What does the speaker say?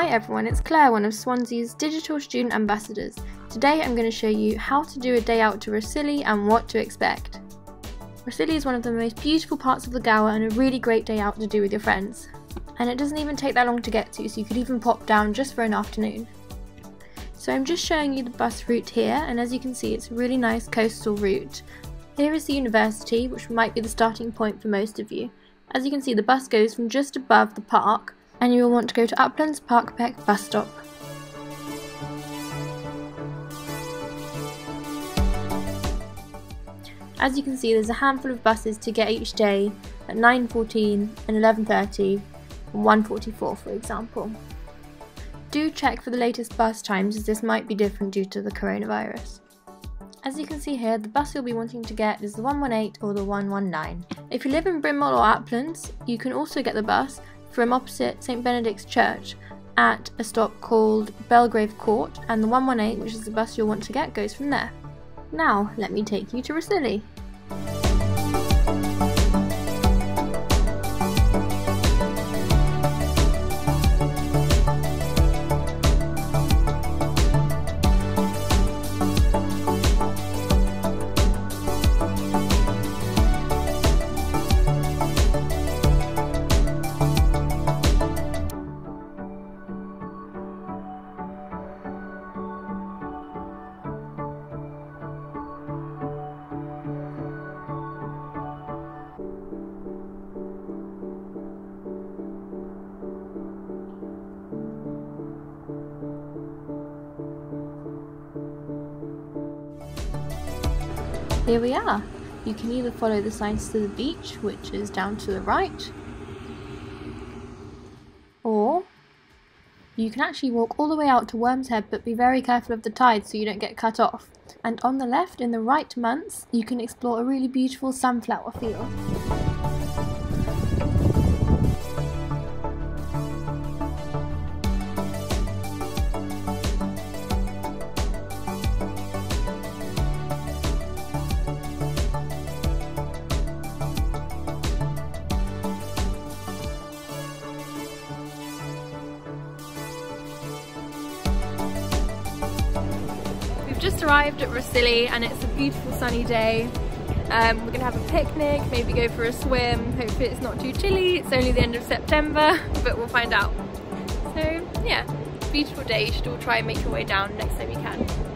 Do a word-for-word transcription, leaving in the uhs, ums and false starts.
Hi everyone, it's Claire, one of Swansea's digital student ambassadors. Today I'm going to show you how to do a day out to Rhossili and what to expect. Rhossili is one of the most beautiful parts of the Gower and a really great day out to do with your friends. And it doesn't even take that long to get to, so you could even pop down just for an afternoon. So I'm just showing you the bus route here, and as you can see it's a really nice coastal route. Here is the university, which might be the starting point for most of you. As you can see, the bus goes from just above the park, and you will want to go to Uplands Park Beck bus stop. As you can see, there's a handful of buses to get each day at nine fourteen and eleven thirty and one forty-four, for example. Do check for the latest bus times, as this might be different due to the coronavirus. As you can see here, the bus you'll be wanting to get is the one one eight or the one one nine. If you live in Brimwell or Uplands, you can also get the bus from opposite St Benedict's Church at a stop called Belgrave Court, and the one one eight, which is the bus you'll want to get, goes from there. Now let me take you to Rhossili. Here we are. You can either follow the signs to the beach, which is down to the right, or you can actually walk all the way out to Worms Head, but be very careful of the tide so you don't get cut off. And on the left, in the right months, you can explore a really beautiful sunflower field. We've just arrived at Rhossili and it's a beautiful sunny day. Um, we're going to have a picnic, maybe go for a swim, hopefully it's not too chilly. It's only the end of September, but we'll find out. So yeah, beautiful day, you should all try and make your way down next time you can.